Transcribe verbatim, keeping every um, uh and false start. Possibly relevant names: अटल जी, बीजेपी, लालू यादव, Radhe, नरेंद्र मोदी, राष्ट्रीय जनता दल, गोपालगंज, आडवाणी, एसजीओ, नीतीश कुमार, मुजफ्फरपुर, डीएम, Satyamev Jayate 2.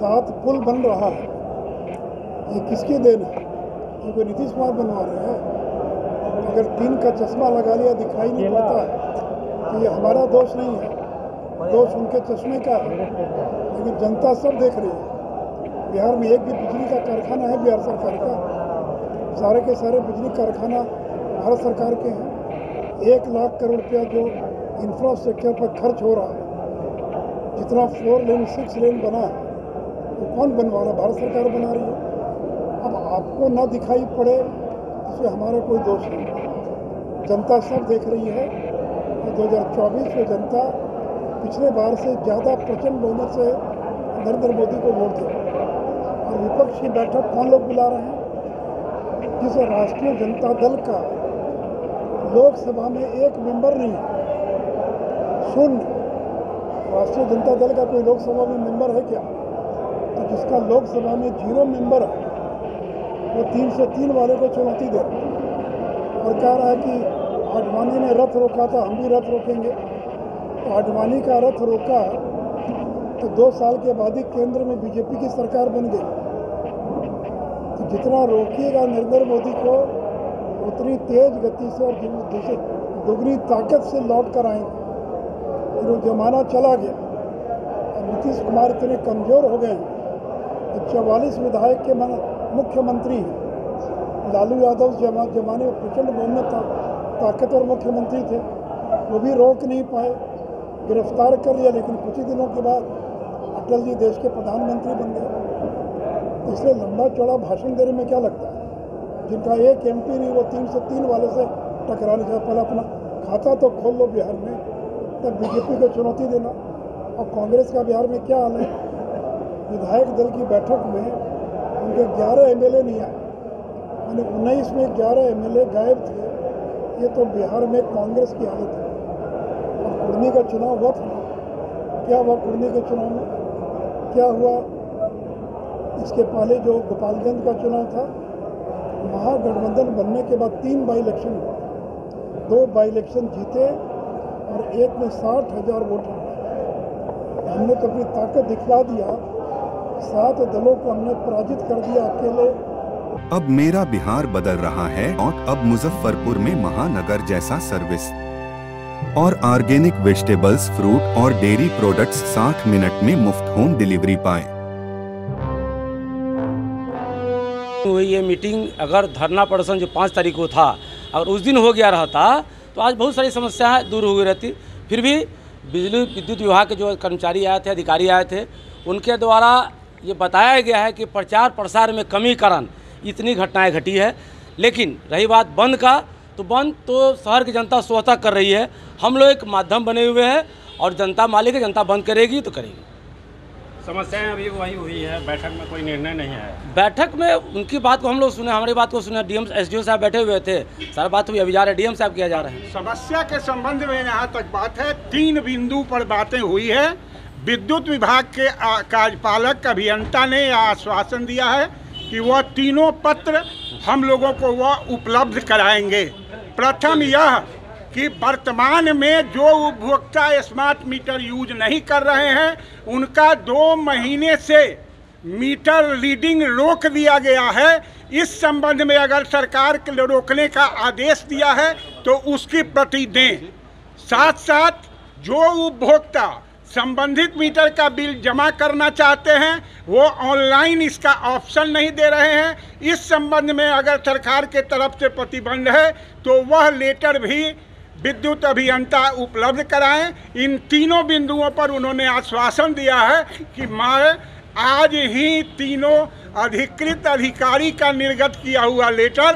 साथ पुल बन रहा है, ये किसकी देन है? ये कोई नीतीश कुमार बनवा रहे हैं? अगर तीन का चश्मा लगा लिया दिखाई नहीं पड़ता है तो ये हमारा दोष नहीं है, दोष उनके चश्मे का है। लेकिन जनता सब देख रही है। बिहार में एक भी बिजली का कारखाना है बिहार सरकार का, सारे के सारे बिजली कारखाना भारत सरकार के हैं। एक लाख करोड़ रुपया जो इंफ्रास्ट्रक्चर पर खर्च हो रहा है, जितना फोर लेन सिक्स लेन बना है वो तो कौन बनवा रहा है? भारत सरकार बना रही है। अब आपको ना दिखाई पड़े इसमें हमारा कोई दोष नहीं, जनता सब देख रही है। दो हज़ार चौबीस में जनता पिछले बार से ज़्यादा प्रचंड बहुमत से नरेंद्र मोदी को वोट दे। और विपक्ष की बैठक कौन लोग बुला रहे हैं? जिस राष्ट्रीय जनता दल का लोकसभा में एक मेंबर नहीं, शून्य। राष्ट्रीय जनता दल का कोई लोकसभा में मेंबर है क्या? तो जिसका लोकसभा में जीरो मेंबर है वो तीन सौ तीन वाले को चुनौती दे रहा है और कह रहा है कि आडवाणी ने रथ रोका था, हम भी रथ रोकेंगे। तो आडवाणी का रथ रोका तो दो साल के बाद ही केंद्र में बीजेपी की सरकार बन गई। तो जितना रोकिएगा नरेंद्र मोदी को उतनी तेज गति से और दुगनी ताकत से लौट कर आएंगे। फिर वो जमाना चला गया और नीतीश कुमार इतने कमज़ोर हो गए हैं। चवालीस विधायक के मन मुख्यमंत्री हैं। लालू यादव जमा जमाने में प्रचंड बहुमत था, ताकतवर मुख्यमंत्री थे, वो भी रोक नहीं पाए, गिरफ्तार कर लिया। लेकिन कुछ ही दिनों के बाद अटल जी देश के प्रधानमंत्री बन गए। इसलिए लंबा चौड़ा भाषण देने में क्या लगता है? जिनका एक एम पी नहीं वो तीन सौ तीन वाले से टकराने का पहले अपना खाता तो खोल लो बिहार में, तब बीजेपी को चुनौती देना। और कांग्रेस का बिहार में क्या हाल है? विधायक दल की बैठक में उनके ग्यारह एमएलए नहीं आए, मैंने उन्नीस में ग्यारह एमएलए गायब थे। ये तो बिहार में कांग्रेस की हालत है। और कुर्मी का चुनाव हुआ था, क्या हुआ कुर्मी के चुनाव में? क्या हुआ इसके पहले जो गोपालगंज का चुनाव था? महागठबंधन बनने के बाद तीन बाई इलेक्शन हुए, दो बाई इलेक्शन जीते और एक में साठ हज़ार वोट। हमने तो अपनी ताकत दिखला दिया, सात दलों को हमने पराजित कर दिया अकेले। अब मेरा बिहार बदल रहा है और अब मुजफ्फरपुर में महानगर जैसा सर्विस और ऑर्गेनिक वेजिटेबल्स, फ्रूट और डेयरी प्रोडक्ट्स साठ मिनट में मुफ्त होम डिलीवरी पाए। ये मीटिंग अगर धरना प्रदर्शन जो पाँच तारीख को था अगर उस दिन हो गया रहता तो आज बहुत सारी समस्याएं दूर हो गई रहती। फिर भी बिजली विद्युत विभाग के जो कर्मचारी आए थे, अधिकारी आए थे, उनके द्वारा ये बताया गया है कि प्रचार प्रसार में कमी कारण इतनी घटनाएं घटी है। लेकिन रही बात बंद का, तो बंद तो शहर की जनता स्वतः कर रही है, हम लोग एक माध्यम बने हुए हैं और जनता मालिक है, जनता बंद करेगी तो करेगी। समस्याएं अभी वही हुई है, बैठक में कोई निर्णय नहीं है। बैठक में उनकी बात को हम लोग सुने, हमारी बात को सुने। डीएम एसजीओ साहब बैठे हुए थे, सारा बात हुई, अभी जा रहे डीएम साहब किया जा रहे हैं। समस्या के संबंध में यहाँ तक बात है, तीन बिंदु पर बातें हुई है। विद्युत विभाग के कार्यपालक अभियंता ने आश्वासन दिया है कि वह तीनों पत्र हम लोगों को वह उपलब्ध कराएंगे। प्रथम यह कि वर्तमान में जो उपभोक्ता स्मार्ट मीटर यूज नहीं कर रहे हैं उनका दो महीने से मीटर रीडिंग रोक दिया गया है। इस संबंध में अगर सरकार को रोकने का आदेश दिया है तो उसकी प्रति दें। साथ साथ जो उपभोक्ता संबंधित मीटर का बिल जमा करना चाहते हैं वो ऑनलाइन इसका ऑप्शन नहीं दे रहे हैं, इस संबंध में अगर सरकार के तरफ से प्रतिबंध है तो वह लेटर भी विद्युत अभियंता उपलब्ध कराएं। इन तीनों बिंदुओं पर उन्होंने आश्वासन दिया है कि मैं आज ही तीनों अधिकृत अधिकारी का निर्गत किया हुआ लेटर